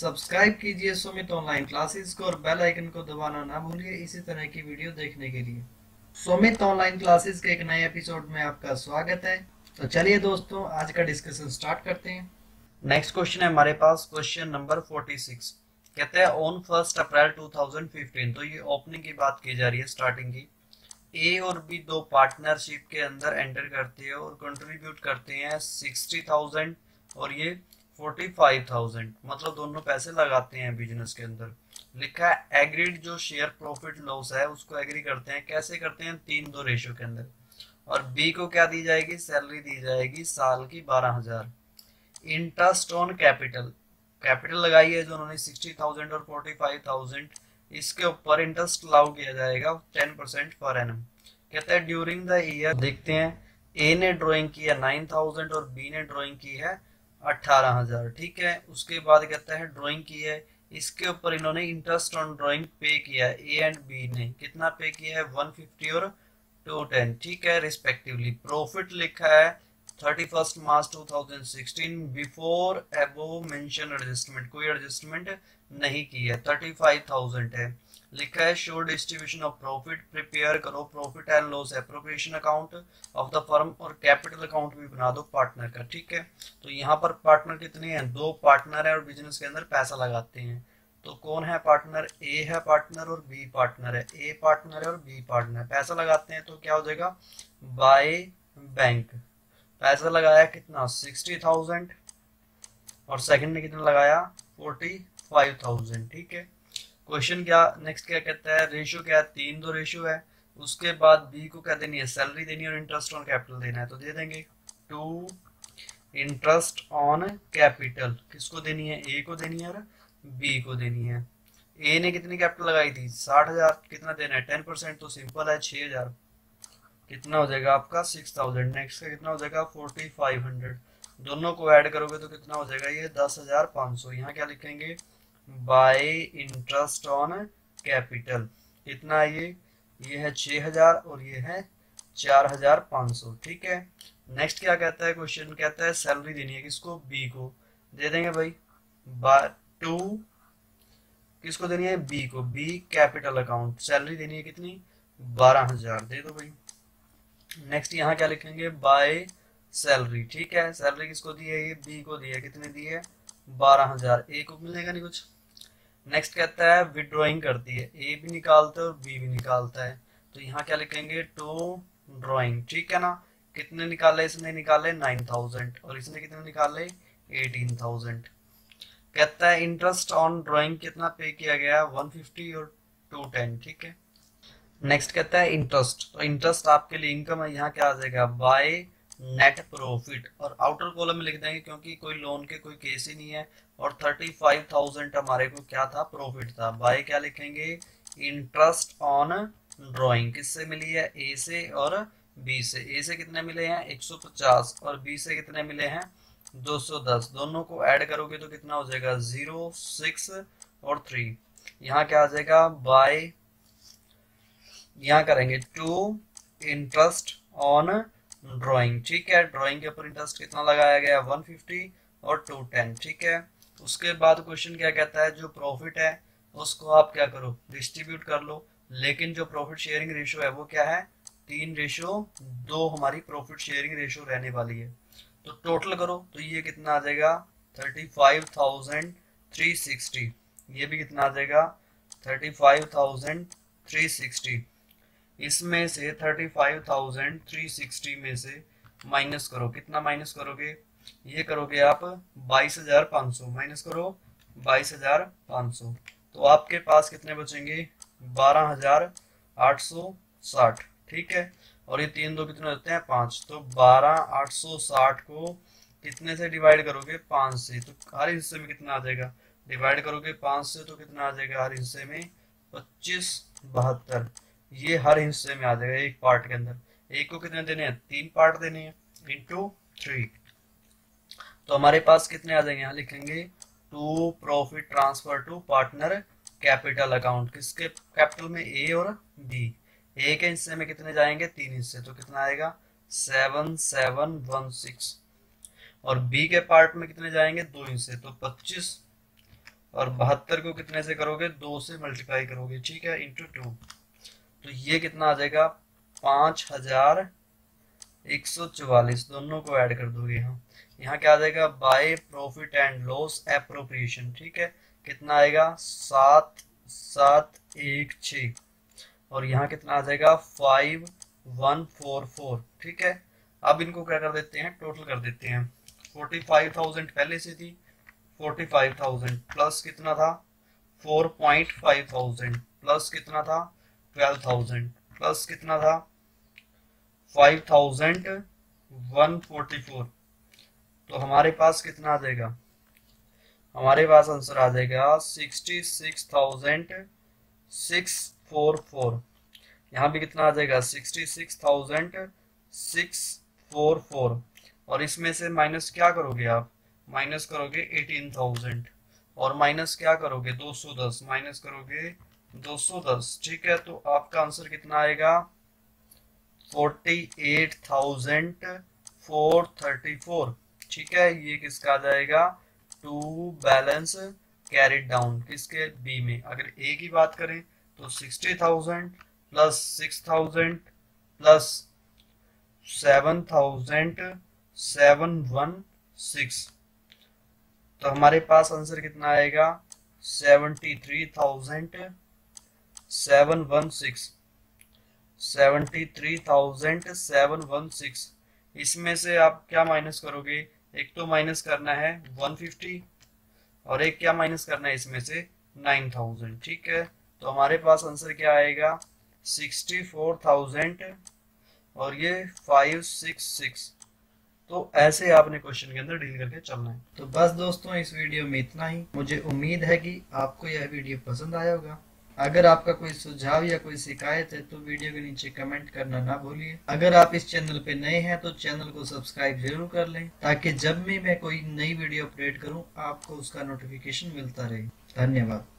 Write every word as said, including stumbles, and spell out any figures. Subscribe कीजिए Sumit online classes को और बेल आइकन को दबाना ना भूलिए इसी तरह की वीडियो देखने के लिए। सुमित ऑनलाइन क्लासेस के एक नए एपिसोड में आपका स्वागत है। तो चलिए दोस्तों, आज का डिस्कशन स्टार्ट करते हैं। नेक्स्ट क्वेश्चन है हमारे पास, क्वेश्चन नंबर फोर्टी सिक्स। कहते हैं on first April two thousand fifteen, तो ये ओपनिंग की बात की जा रही है, स्टार्टिंग की। ए और बी दो पार्टनरशिप के अंदर एंटर करते हैं और कंट्रीब्यूट करते हैं सिक्सटी थाउजेंड और ये फोर्टी फाइव थाउजेंड, मतलब दोनों पैसे लगाते हैं बिजनेस के अंदर। लिखा है एग्रीड जो शेयर प्रॉफिट लॉस है उसको एग्री करते हैं। कैसे करते हैं? तीन दो रेशियो के अंदर। और बी को क्या दी जाएगी? सैलरी दी जाएगी साल की बारह हजार। इंटरेस्ट ऑन कैपिटल, कैपिटल लगाई है जो उन्होंने सिक्सटी थाउजेंड और फोर्टी फाइव थाउजेंड, इसके ऊपर इंटरेस्ट अलाउ किया जाएगा टेन परसेंट पर एनम। कहते हैं ड्यूरिंग द ईयर, देखते हैं ए ने ड्रॉइंग की है नाइन थाउजेंड और बी ने ड्रॉइंग की है अठारह हजार, ठीक है। उसके बाद कहता है ड्राइंग की है, इसके ऊपर इन्होंने इंटरेस्ट ऑन ड्राइंग पे किया ए एंड बी ने। कितना पे किया है? वन फिफ्टी और टू टेन, ठीक है, रिस्पेक्टिवली। प्रॉफिट लिखा है thirty first March two thousand sixteen, before above mention adjustment, कोई एडजस्टमेंट नहीं की है, थर्टी फाइव थाउजेंड है। लिखा है show distribution of profit, prepare करो profit and loss appropriation account of the firm और कैपिटल अकाउंट भी बना दो पार्टनर का, ठीक है। तो यहाँ पर पार्टनर कितने हैं? दो पार्टनर हैं और बिजनेस के अंदर पैसा लगाते हैं। तो कौन है पार्टनर? ए है पार्टनर और बी पार्टनर है। ए पार्टनर है और बी पार्टनर, पैसा लगाते हैं तो क्या हो जाएगा? बाय बैंक पैसा लगाया कितना? सिक्सटी थाउजेंड और सेकंड ने कितना लगाया? फोर्टी फाइव थाउजेंड, ठीक है। क्वेश्चन क्या नेक्स्ट क्या कहता है? रेशियो क्या है? तीन दो रेशियो है। उसके बाद बी को क्या देनी है? सैलरी देनी है और इंटरेस्ट ऑन कैपिटल देना है, तो दे देंगे टू इंटरेस्ट ऑन कैपिटल। किसको देनी है? ए को देनी है और बी को देनी है। ए ने कितनी कैपिटल लगाई थी? साठ हजार। कितना देना है? टेन परसेंट, तो सिंपल है छह हजार। कितना हो जाएगा आपका? Six thousand. नेक्स्ट का कितना हो जाएगा? Forty five hundred. दोनों को ऐड करोगे तो कितना हो जाएगा? ये दस हजार पाँच सौ। यहाँ क्या लिखेंगे? By interest on capital. कितना है ये? ये है छह हजार और ये है चार हजार पाँच सौ, ठीक है। नेक्स्ट क्या कहता है क्वेश्चन? कहता है सैलरी देनी है किसको? बी को। दे देंगे भाई बाय टू, किसको देनी है? बी को, बी कैपिटल अकाउंट। सैलरी देनी है कितनी? बारह हजार, दे दो भाई। नेक्स्ट यहाँ क्या लिखेंगे? बाय सैलरी, ठीक है। सैलरी किसको दी है? ये बी को दी है। कितने दी है? बारह हजार। ए को मिलेगा नहीं कुछ। नेक्स्ट कहता है विड्रॉइंग करती है, ए भी निकालता है और बी भी निकालता है, तो यहाँ क्या लिखेंगे? टू ड्रॉइंग, ठीक है ना। कितने निकाले इसने? निकाले नाइन थाउजेंड और इसने कितने निकाले? Eighteen thousand. कहता है इंटरेस्ट ऑन ड्रॉइंग कितना पे किया गया? वन फिफ्टी और टू टेन, ठीक है। नेक्स्ट कहता है इंटरेस्ट, तो इंटरेस्ट आपके लिए इनकम है, यहाँ क्या आ जाएगा? By net profit. और आउटर कॉलम में लिख देंगे क्योंकि कोई लोन के कोई केस ही नहीं है। और थर्टी फाइव थाउजेंड हमारे को क्या था? प्रॉफिट था। बाय क्या लिखेंगे? Interest on drawing. किससे मिली है? ए से और बी से। ए से कितने मिले हैं? एक सौ पचास और बी से कितने मिले हैं? दो सौ दस। दोनों को ऐड करोगे तो कितना हो जाएगा? जीरो, सिक्स और थ्री। यहाँ क्या आ जाएगा? बाय, यहाँ करेंगे टू इंटरेस्ट ऑन ड्राइंग, ठीक है। ड्राइंग के ऊपर इंटरेस्ट कितना लगाया गया? वन फिफ्टी और टू टेन, ठीक है। उसके बाद क्वेश्चन क्या कहता है? जो प्रॉफिट है उसको आप क्या करो? डिस्ट्रीब्यूट कर लो, लेकिन जो प्रॉफिट शेयरिंग रेशियो है वो क्या है? तीन रेशियो दो हमारी प्रॉफिट शेयरिंग रेशियो रहने वाली है। तो टोटल करो तो ये कितना आ जाएगा? Thirty five thousand three sixty. ये भी कितना आ जाएगा? Thirty five thousand three sixty. इसमें से thirty five thousand three sixty में से माइनस करो। कितना माइनस करोगे? ये करोगे आप बाईस हजार पाँच सौ, माइनस करो बाईस हजार पाँच सौ, तो आपके पास कितने बचेंगे? बारह हजार आठ सौ साठ, ठीक है। और ये तीन दो कितने होते हैं? पाँच, तो बारह हजार आठ सौ साठ को कितने से डिवाइड करोगे? पाँच से, तो हर हिस्से में कितना आ जाएगा? डिवाइड करोगे पाँच से तो कितना आ जाएगा? हर हिस्से में पच्चीस बहत्तर। ये हर हिस्से में आ जाएगा एक पार्ट के अंदर। एक को कितने देने हैं? तीन पार्ट देने हैं इंटू थ्री, तो हमारे पास कितने आ जाएंगे? यहाँ लिखेंगे to profit transfer to partner capital account. किसके कैपिटल में? ए और बी। ए के हिस्से में कितने जाएंगे? तीन हिस्से, तो कितना आएगा? Seven seven one six. और बी के पार्ट में कितने जाएंगे? दो हिस्से, तो पच्चीस। और बहत्तर को कितने से करोगे, दो से मल्टीप्लाई करोगे, ठीक है, इंटू टू। तो ये कितना आ जाएगा, पाँच हजार एक सौ चौवालीस, दोनों को ऐड कर दोगे हम। यहाँ क्या आ जाएगा, by profit and loss appropriation, ठीक है, कितना आएगा, सात सात एक छ, और यहाँ कितना आ जाएगा, फाइव वन फोर फोर, ठीक है। अब इनको क्या कर देते हैं, टोटल कर देते हैं। फोर्टी फाइव थाउजेंड पहले से थी, फोर्टी फाइव थाउजेंड प्लस कितना था, four point five thousand plus कितना था, ट्वेल्व थाउजेंड प्लस कितना था, five thousand one forty four. तो हमारे पास कितना आ जाएगा, हमारे पास आंसर आ जाएगा sixty six thousand six four four. यहाँ भी कितना आ जाएगा, sixty six thousand six four four, और इसमें से माइनस क्या करोगे आप, माइनस करोगे एटीन थाउजेंड, और माइनस क्या करोगे, दो सौ दस, माइनस करोगे दो सौ दस, ठीक है। तो आपका आंसर कितना आएगा, forty eight thousand four thirty four, ठीक है। ये किसका आ जाएगा, टू बैलेंस कैरिड डाउन, किसके, बी में। अगर ए की बात करें तो sixty thousand plus six thousand plus seven thousand seven one six, तो हमारे पास आंसर कितना आएगा, seventy three thousand seven one six, seventy three thousand seven one six. इसमें से आप क्या माइनस करोगे, एक तो माइनस करना है वन फिफ्टी, और एक क्या माइनस करना है इसमें से, नाइन थाउजेंड, ठीक है। तो हमारे पास आंसर क्या आएगा, सिक्सटी फोर थाउजेंड और ये फाइव सिक्स सिक्स। तो ऐसे आपने क्वेश्चन के अंदर डील करके चलना है। तो बस दोस्तों, इस वीडियो में इतना ही। मुझे उम्मीद है कि आपको यह वीडियो पसंद आया होगा। अगर आपका कोई सुझाव या कोई शिकायत है तो वीडियो के नीचे कमेंट करना ना भूलिए। अगर आप इस चैनल पे नए हैं तो चैनल को सब्सक्राइब जरूर कर लें, ताकि जब भी मैं कोई नई वीडियो अपलोड करूं आपको उसका नोटिफिकेशन मिलता रहे। धन्यवाद।